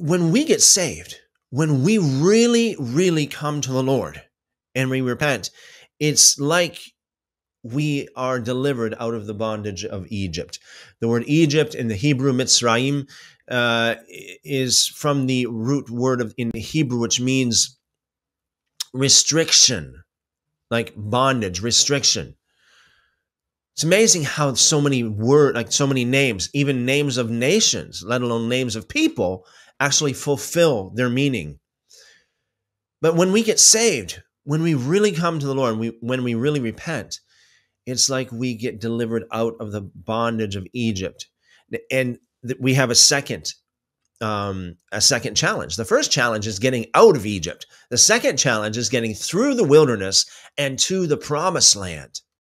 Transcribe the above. when we get saved, when we really, really come to the Lord and we repent, it's like we are delivered out of the bondage of Egypt. The word Egypt in the Hebrew, Mitzrayim, is from the root word in Hebrew, which means restriction, like bondage, restriction. It's amazing how so many words, like so many names, even names of nations, let alone names of people, actually fulfill their meaning. But when we get saved, when we really come to the Lord, when we really repent, it's like we get delivered out of the bondage of Egypt. And we have a second challenge. The first challenge is getting out of Egypt. The second challenge is getting through the wilderness and to the promised land.